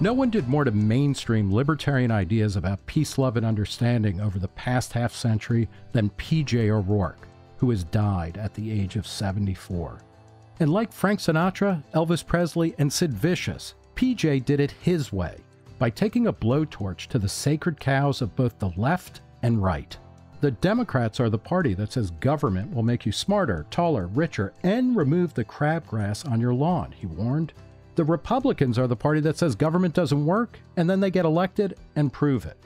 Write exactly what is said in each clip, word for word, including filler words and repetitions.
No one did more to mainstream libertarian ideas about peace, love, and understanding over the past half century than P J O'Rourke, who has died at the age of seventy-four. And like Frank Sinatra, Elvis Presley, and Sid Vicious, P J did it his way, by taking a blowtorch to the sacred cows of both the left and right. The Democrats are the party that says government will make you smarter, taller, richer, and remove the crabgrass on your lawn, he warned. The Republicans are the party that says government doesn't work, and then they get elected and prove it.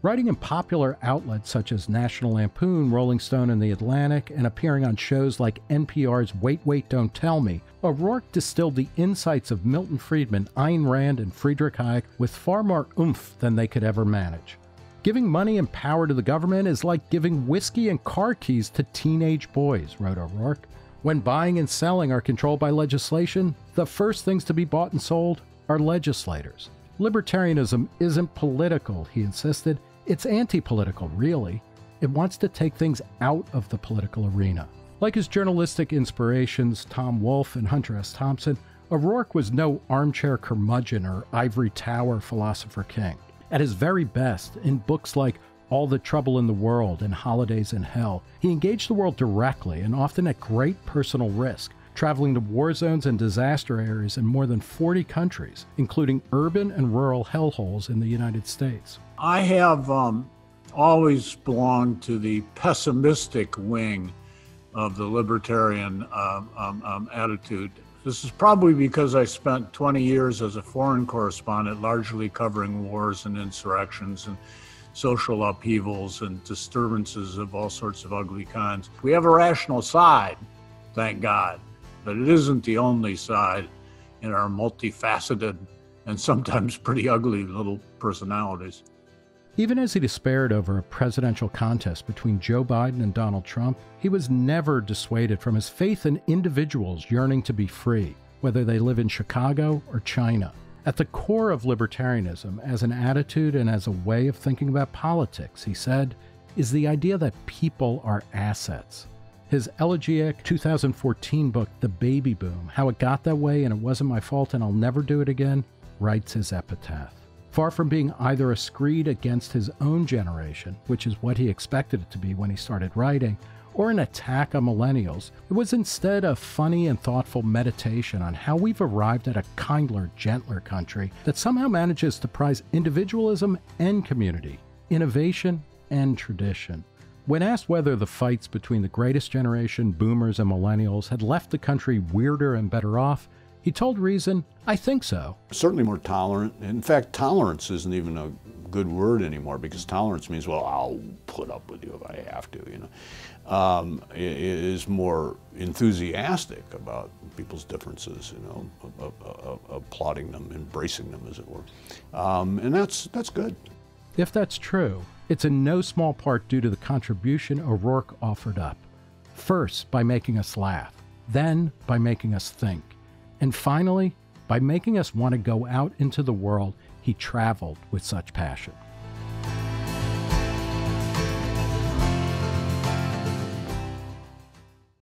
Writing in popular outlets such as National Lampoon, Rolling Stone, and The Atlantic, and appearing on shows like N P R's Wait, Wait, Don't Tell Me!, O'Rourke distilled the insights of Milton Friedman, Ayn Rand, and Friedrich Hayek with far more oomph than they could ever manage. Giving money and power to the government is like giving whiskey and car keys to teenage boys, wrote O'Rourke. When buying and selling are controlled by legislation, the first things to be bought and sold are legislators. Libertarianism isn't political, he insisted. It's anti-political, really. It wants to take things out of the political arena. Like his journalistic inspirations, Tom Wolfe and Hunter S. Thompson, O'Rourke was no armchair curmudgeon or ivory tower philosopher king. At his very best, in books like All the Trouble in the World and Holidays in Hell, he engaged the world directly and often at great personal risk, traveling to war zones and disaster areas in more than forty countries, including urban and rural hellholes in the United States. I have um, always belonged to the pessimistic wing of the libertarian um, um, um, attitude. This is probably because I spent twenty years as a foreign correspondent, largely covering wars and insurrections and social upheavals and disturbances of all sorts of ugly kinds. We have a rational side, thank God, but it isn't the only side in our multifaceted and sometimes pretty ugly little personalities. Even as he despaired over a presidential contest between Joe Biden and Donald Trump, he was never dissuaded from his faith in individuals yearning to be free, whether they live in Chicago or China. At the core of libertarianism, as an attitude and as a way of thinking about politics, he said, is the idea that people are assets. His elegiac two thousand fourteen book, The Baby Boom, How It Got That Way and It Wasn't My Fault and I'll Never Do It Again, writes his epitaph. Far from being either a screed against his own generation, which is what he expected it to be when he started writing, or an attack on millennials, it was instead a funny and thoughtful meditation on how we've arrived at a kinder, gentler country that somehow manages to prize individualism and community, innovation and tradition. When asked whether the fights between the greatest generation, boomers, and millennials had left the country weirder and better off, he told Reason, I think so. Certainly more tolerant. In fact, tolerance isn't even a good word anymore, because tolerance means, well, I'll put up with you if I have to, you know. Um, it is more enthusiastic about people's differences, you know, applauding them, embracing them, as it were. Um, and that's, that's good. If that's true, it's in no small part due to the contribution O'Rourke offered up. First, by making us laugh. Then, by making us think. And finally, by making us want to go out into the world he traveled with such passion.